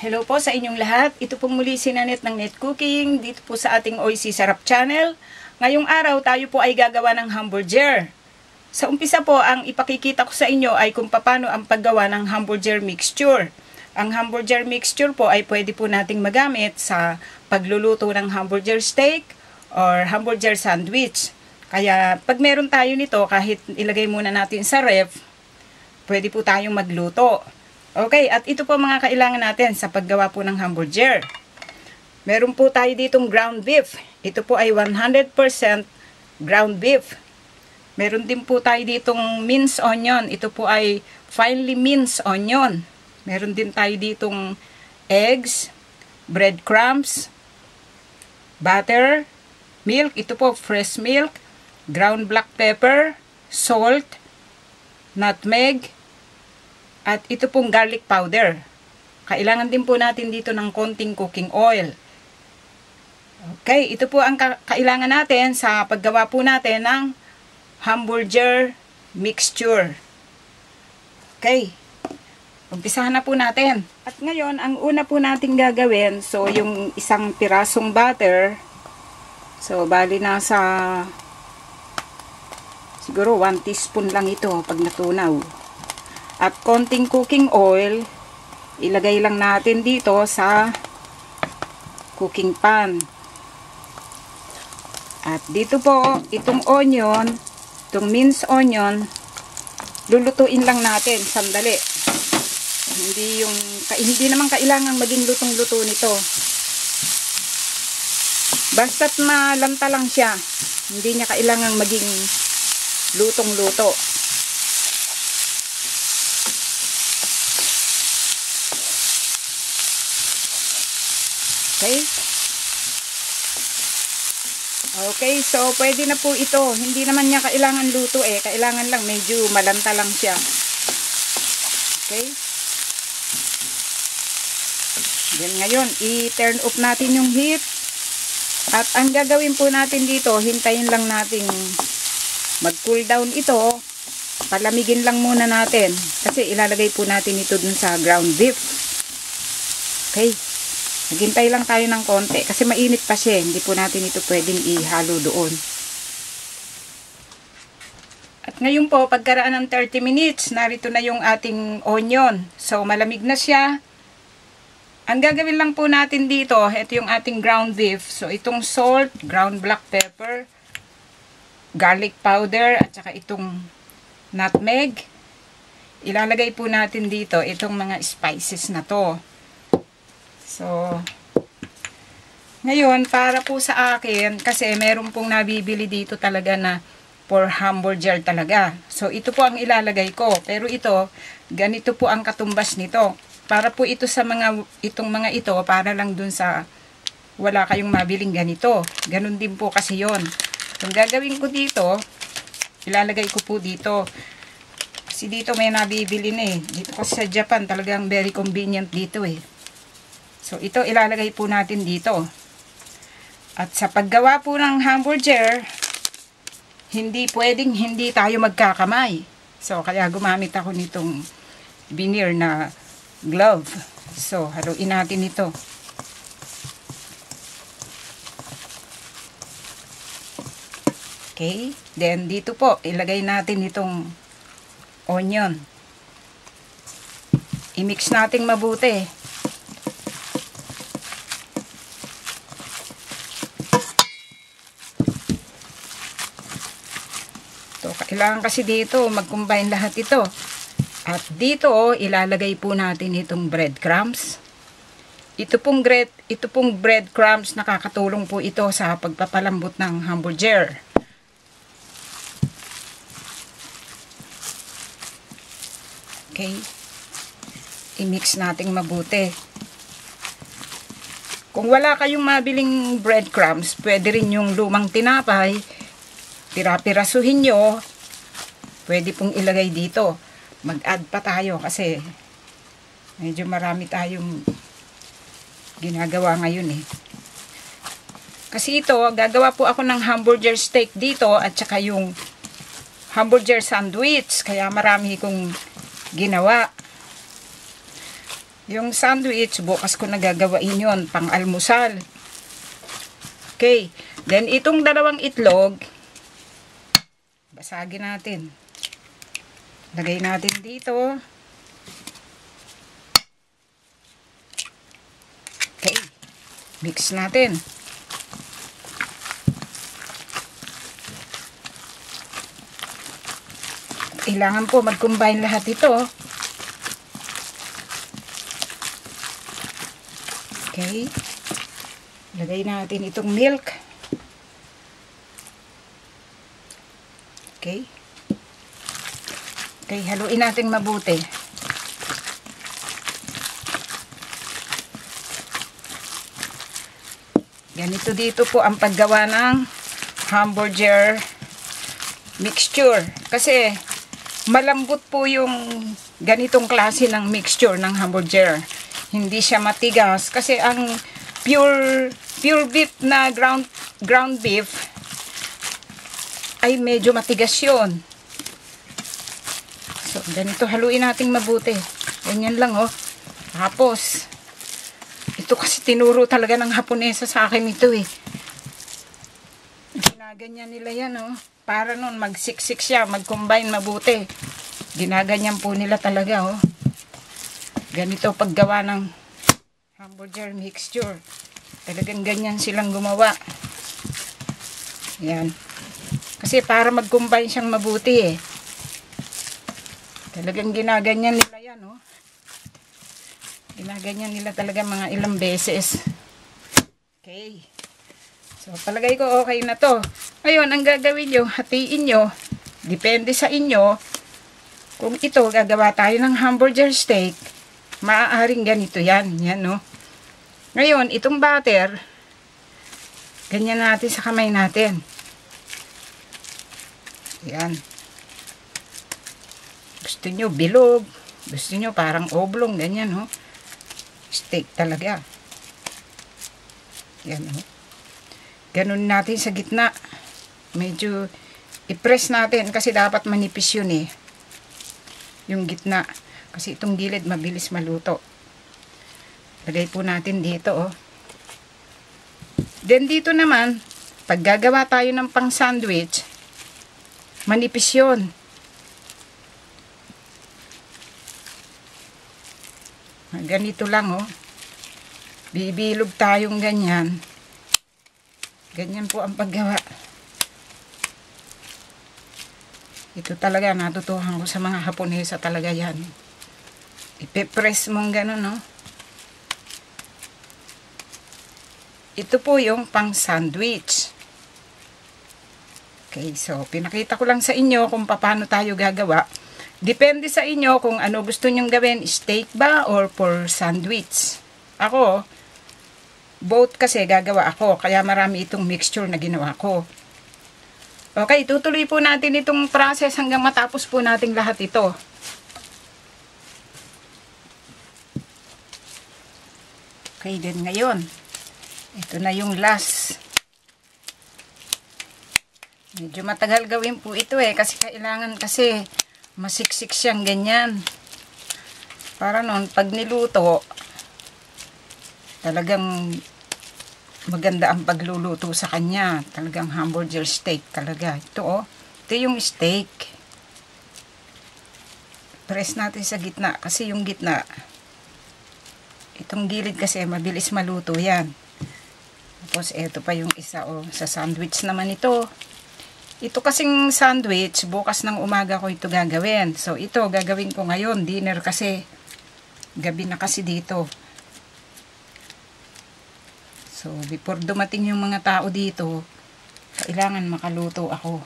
Hello po sa inyong lahat. Ito po muli si Nette ng Nette Cooking dito po sa ating OishiSarap Channel. Ngayong araw tayo po ay gagawa ng hamburger. Sa umpisa po ang ipakikita ko sa inyo ay kung paano ang paggawa ng hamburger mixture. Ang hamburger mixture po ay pwede po nating magamit sa pagluluto ng hamburger steak or hamburger sandwich. Kaya pag meron tayo nito kahit ilagay muna natin sa ref, pwede po tayong magluto. Okay, at ito po mga kailangan natin sa paggawa po ng hamburger. Meron po tayo ditong ground beef. Ito po ay 100% ground beef. Meron din po tayo ditong minced onion. Ito po ay finely minced onion. Meron din tayo ditong eggs, breadcrumbs, butter, milk. Ito po fresh milk, ground black pepper, salt, nutmeg, at ito pong garlic powder. Kailangan din po natin dito ng konting cooking oil. Okay, ito po ang kailangan natin sa paggawa po natin ng hamburger mixture. Okay, umpisahan na po natin. At ngayon, ang una po natin gagawin, so yung isang pirasong butter, so bali nasa siguro 1 teaspoon lang ito pag natunaw. At konting cooking oil, ilagay lang natin dito sa cooking pan. At dito po, itong onion, itong minced onion, lulutuin lang natin sandali. Hindi naman kailangan maging lutong-luto nito. Basta't malanta lang siya, hindi niya kailangan maging lutong-luto. Okay. Okay, so pwede na po ito. Hindi naman niya kailangan luto eh. Kailangan lang medyo malanta lang siya. Okay. Then ngayon, i-turn off natin yung heat. At ang gagawin po natin dito, hintayin lang natin mag-cool down ito. Palamigin lang muna natin. Kasi ilalagay po natin ito dun sa ground beef. Okay. Maghintay lang tayo ng konti kasi mainit pa siya, hindi po natin ito pwedeng ihalo doon. At ngayon po, pagkaraan ng 30 minutes, narito na yung ating onion. So malamig na siya. Ang gagawin lang po natin dito, ito yung ating ground beef. So itong salt, ground black pepper, garlic powder, at saka itong nutmeg. Ilalagay po natin dito itong mga spices na to. So, ngayon, para po sa akin, kasi meron pong nabibili dito talaga na for hamburger talaga. So, ito po ang ilalagay ko. Pero ito, ganito po ang katumbas nito. Para po ito sa itong mga ito, para lang dun sa wala kayong mabiling ganito. Ganun din po kasi yon. So, gagawin ko dito, ilalagay ko po dito. Kasi dito may nabibili na eh. Dito kasi sa Japan, talagang very convenient dito eh. So, ito ilalagay po natin dito. At sa paggawa po ng hamburger, hindi pwedeng hindi tayo magkakamay. So, kaya gumamit ako nitong veneer na glove. So, haluin natin ito. Okay. Then, dito po, ilagay natin itong onion. I-mix natin mabuti. Kailangan kasi dito, mag-combine lahat ito. At dito, ilalagay po natin itong breadcrumbs. Ito pong breadcrumbs, nakakatulong po ito sa pagpapalambot ng hamburger. Okay. I-mix natin mabuti. Kung wala kayong mabiling breadcrumbs, pwede rin yung lumang tinapay, pira-pirasuhin nyo. Pwede pong ilagay dito. Mag-add pa tayo kasi medyo marami tayong ginagawa ngayon eh. Kasi ito, gagawa po ako ng hamburger steak dito at saka yung hamburger sandwich. Kaya marami kong ginawa. Yung sandwich, bukas ko nagagawain yun, pang almusal. Okay. Then, itong dalawang itlog, basagin natin. Lagay natin dito. Okay. Mix natin. Kailangan po mag-combine lahat ito. Okay. Lagay natin itong milk. Okay. Okay, haluin natin mabuti. Ganito dito po ang paggawa ng hamburger mixture. Kasi malambot po yung ganitong klase ng mixture ng hamburger. Hindi siya matigas kasi ang pure beef na ground beef ay medyo matigas yun. So ganito haluin natin mabuti. Ganyan lang oh. Tapos ito kasi tinuro talaga ng Haponesa sa akin ito eh. Ginaganyan nila yan oh. Para nun magsiksik siya, mag-combine mabuti. Ginaganyan po nila talaga oh. Ganito paggawa ng hamburger mixture. Talagang ganyan silang gumawa. Yan. Kasi para mag-combine siyang mabuti eh. Talagang ginaganyan nila yan oh. Ginaganyan nila talaga mga ilang beses. Okay. So palagay ko okay na to. Ngayon, ang gagawin nyo, hatiin nyo, depende sa inyo, kung ito, gagawa tayo ng hamburger steak, maaaring ganito yan, yan no. Ngayon, itong butter, ganyan natin sa kamay natin. Yan. Gusto nyo bilog, gusto nyo parang oblong, ganyan no. Steak talaga. Yan no. Ganun natin sa gitna. Medyo i-press natin kasi dapat manipis yun eh, yung gitna, kasi itong gilid mabilis maluto. Lagay po natin dito oh. Then dito naman pag gagawa tayo ng pang sandwich, manipis yun, ganito lang oh. Bibilog tayong ganyan. Ganyan po ang paggawa. Ito talaga, natutuhan ko sa mga Haponesa talaga yan. Ipe-press mong gano'n, no? Ito po yung pang-sandwich. Okay, so, pinakita ko lang sa inyo kung paano tayo gagawa. Depende sa inyo kung ano gusto nyong gawin, steak ba or for sandwich. Ako, both kasi gagawa ako, kaya marami itong mixture na ginawa ko. Okay, tutuloy po natin itong process hanggang matapos po natin lahat ito. Okay, then ngayon, ito na yung last. Medyo matagal gawin po ito eh, kasi kailangan kasi masiksik siyang ganyan. Para noon, pag niluto, talagang maganda ang pagluluto sa kanya. Talagang hamburger steak talaga. Ito oh. Ito yung steak. Press natin sa gitna. Kasi yung gitna, itong gilid kasi mabilis maluto yan. Tapos ito pa yung isa oh. Sa sandwich naman ito. Ito kasing sandwich, bukas ng umaga ko ito gagawin. So ito gagawin ko ngayon. Dinner kasi. Gabi na kasi dito. So, before dumating yung mga tao dito, kailangan makaluto ako.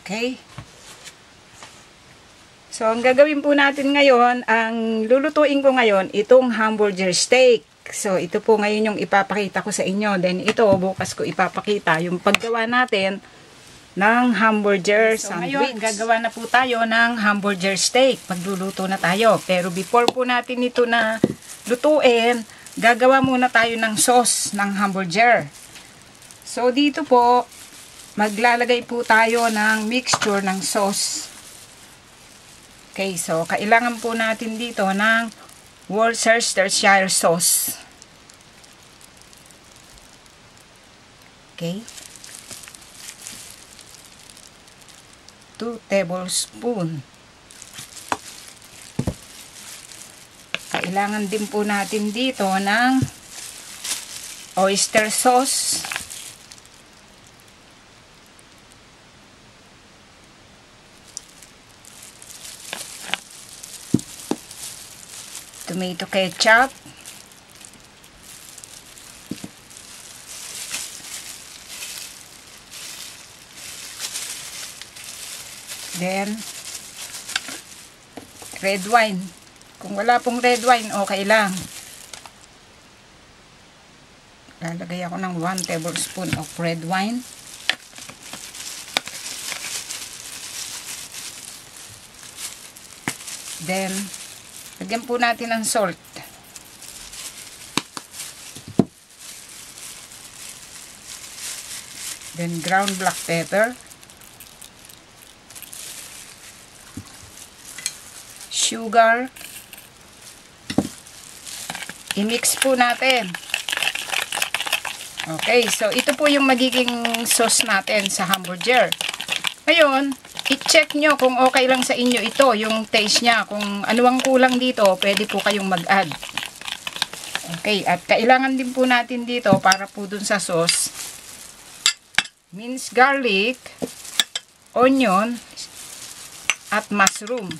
Okay? So, ang gagawin po natin ngayon, ang lulutuin ko ngayon, itong hamburger steak. So, ito po ngayon yung ipapakita ko sa inyo. Then, ito, bukas ko ipapakita yung paggawa natin ng hamburger sandwich. So ngayon, gagawa na po tayo ng hamburger steak. Magluluto na tayo. Pero before po natin ito na lutuin, gagawa muna tayo ng sauce ng hamburger. So dito po, maglalagay po tayo ng mixture ng sauce. Okay, so kailangan po natin dito ng Worcestershire sauce. Okay. 2 tablespoon. Kailangan din po natin dito ng oyster sauce. Tomato ketchup. Then, red wine. Kung wala pong red wine, okay lang. Lalagay ako ng 1 tablespoon of red wine. Then, lagyan po natin ng salt. Then, ground black pepper. Sugar. I-mix po natin. Okay, so ito po yung magiging sauce natin sa hamburger. Ngayon, i-check nyo kung okay lang sa inyo ito, yung taste niya. Kung anong kulang dito, pwede po kayong mag-add. Okay, at kailangan din po natin dito para po dun sa sauce, minced garlic, onion, at mushroom.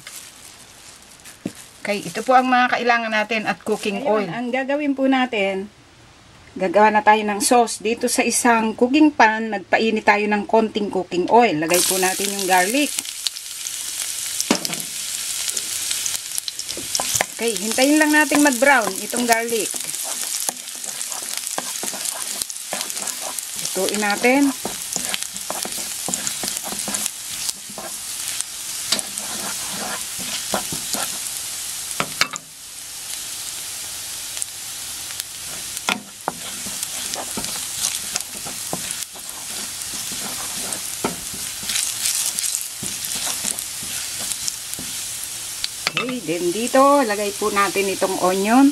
Okay, ito po ang mga kailangan natin at cooking oil. Ang gagawin po natin, gagawa na tayo ng sauce. Dito sa isang cooking pan, nagpainit tayo ng konting cooking oil. Lagay po natin yung garlic. Okay, hintayin lang natin mag-brown itong garlic. Ituin natin. Okay, then dito, lagay po natin itong onion.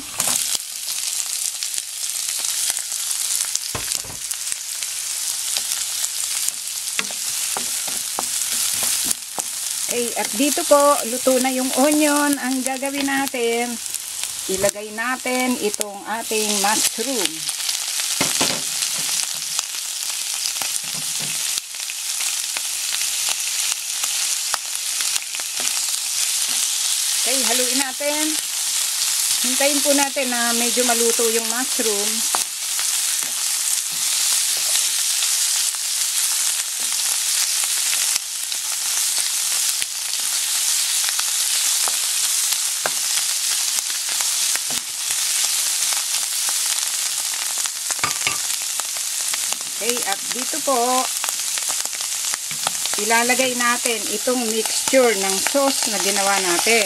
Okay, at dito po, luto na yung onion. Ang gagawin natin, ilagay natin itong ating mushroom. Okay, haluin natin. Hintayin po natin na medyo maluto yung mushroom. Okay, at dito po, ilalagay natin itong mixture ng sauce na ginawa natin.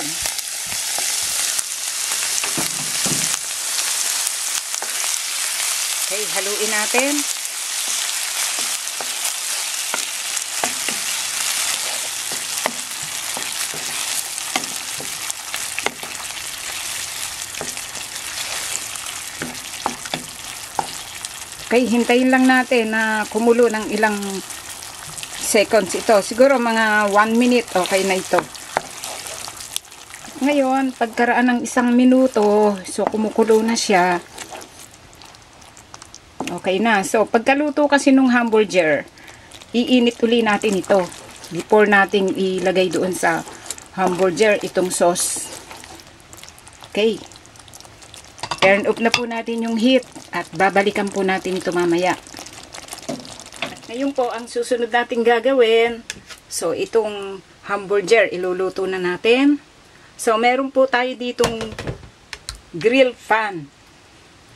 Okay, haluin natin. Okay, hintayin lang natin na kumulo ng ilang seconds ito. Siguro mga 1 minute, okay na ito. Ngayon, pagkaraan ng 1 minuto, so kumukulo na siya. Okay na. So, pagkaluto kasi nung hamburger, iinit uli natin ito before natin ilagay doon sa hamburger itong sauce. Okay. Turn off na po natin yung heat at babalikan po natin ito mamaya. At ngayon po, ang susunod natin gagawin, so, itong hamburger, iluluto na natin. So, meron po tayo ditong grill pan.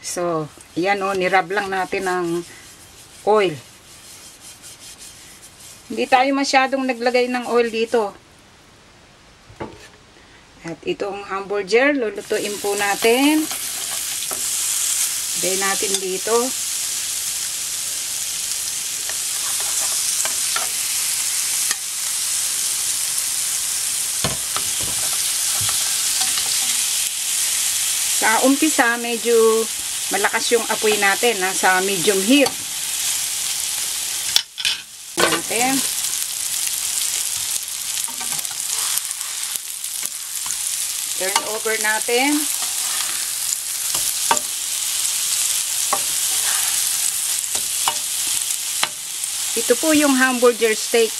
So, ayan o, nirub lang natin ng oil. Hindi tayo masyadong naglagay ng oil dito. At itong hamburger, lulutuin po natin. Lagay natin dito. Sa umpisa, medyo malakas yung apoy natin. Nasa medium heat. Natin. Turn over natin. Ito po yung hamburger steak.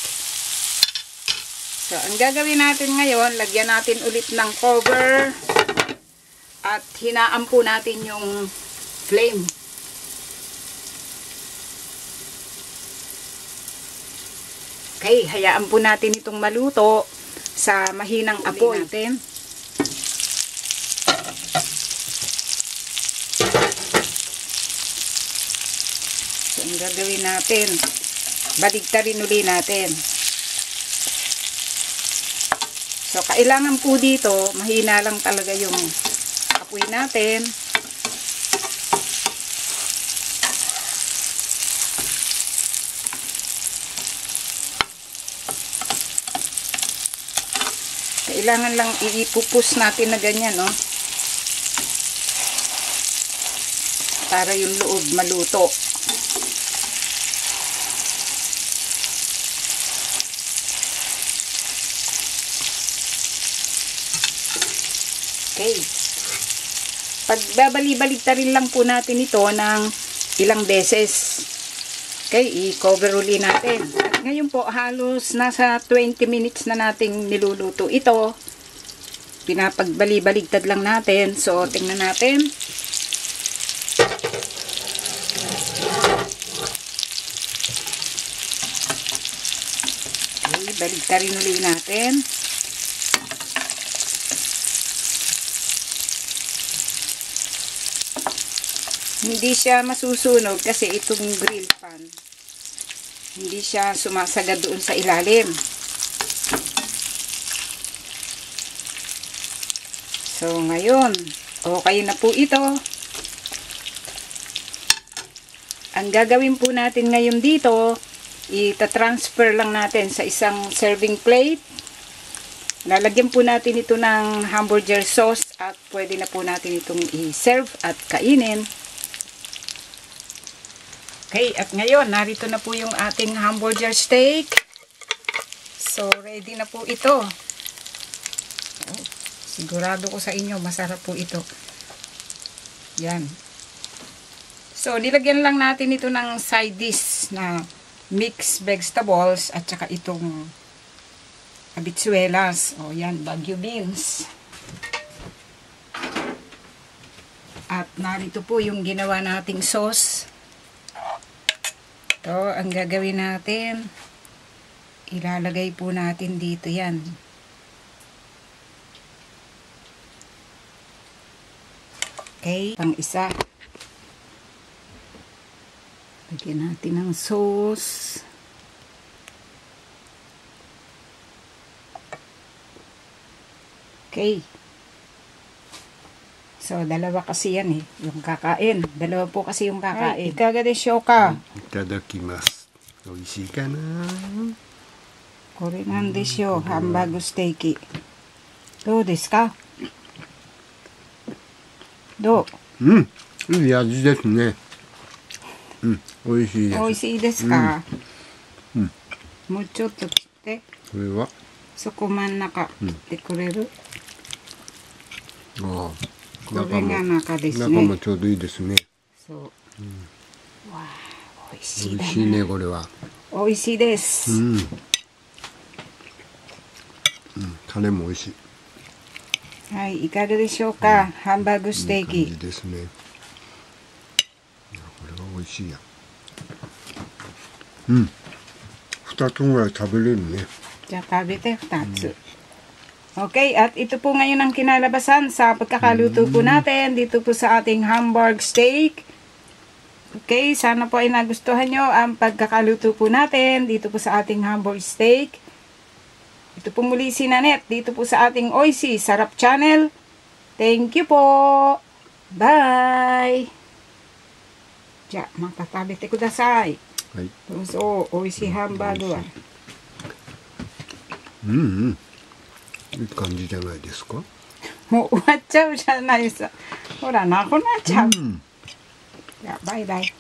So, ang gagawin natin ngayon, lagyan natin ulit ng cover at hinaan po natin yung flame. Okay, hayaan po natin itong maluto sa mahinang apoy natin. So, ang gagawin natin, baligtarin uli natin. So, kailangan po dito, mahina lang talaga yung apoy natin. Kailangan lang iipupus natin na ganyan, no? Para yung loob maluto. Okay. Pagbabali-baligtarin lang po natin ito ng ilang beses. Okay, i-cover uli natin. At ngayon po, halos nasa 20 minutes na nating niluluto ito. Pinapagbali-baligtad lang natin. So, tingnan natin. Okay, baligtarin uli natin. Hindi siya masusunog kasi itong grill pan, hindi siya sumasagad doon sa ilalim. So, ngayon, okay na po ito. Ang gagawin po natin ngayon dito, itatransfer lang natin sa isang serving plate. Lalagyan po natin ito ng hamburger sauce at pwede na po natin itong i-serve at kainin. Okay, at ngayon, narito na po yung ating hamburger steak. So, ready na po ito. Oh, sigurado ko sa inyo, masarap po ito. Yan. So, nilagyan lang natin ito ng side dish na mixed vegetables at saka itong abitsuelas. O, yan, Baguio beans. At narito po yung ginawa nating sauce. Ito, ang gagawin natin, ilalagay po natin dito yan. Okay, pang isa. Lagyan natin ng sauce. Okay. So, dalawa kasi yan eh, yung kakain. Dalawa po kasi yung kakain. Ay, ikagadesyo ka. Itadakimasu. Oishii ka na. Kore nan desyo, hamburger steak. Dou desu ka? Dou? Ii aji desu ne. Oishii desu. Oishii desu ka? Mou chotto kitte. Kore wa? Soko mannaka kitte kureru? Ah. 中もちょうどいいですね。そう。わあ、美味しい。美味しいね、これは。美味しいです。うん。タレも美味しい。はい、いかがでしょうか、ハンバーグステーキ。いい感じですね。これは美味しいや。うん。2つぐらい食べれるね。じゃあ食べて2つ。Okay, at ito po ngayon ang kinalabasan sa pagkakaluto po natin dito po sa ating hamburger steak. Okay, sana po ay nagustuhan nyo ang pagkakaluto po natin dito po sa ating hamburger steak. Ito po muli si Nette dito po sa ating Oishi Sarap Channel. Thank you po. Bye. Ja, matatabete kudasai. Hai. So, Oishi hamburger. Mm-hmm. いい感じじゃないですか。もう終わっちゃうじゃないさ。ほら、なくなっちゃう。やばいだい。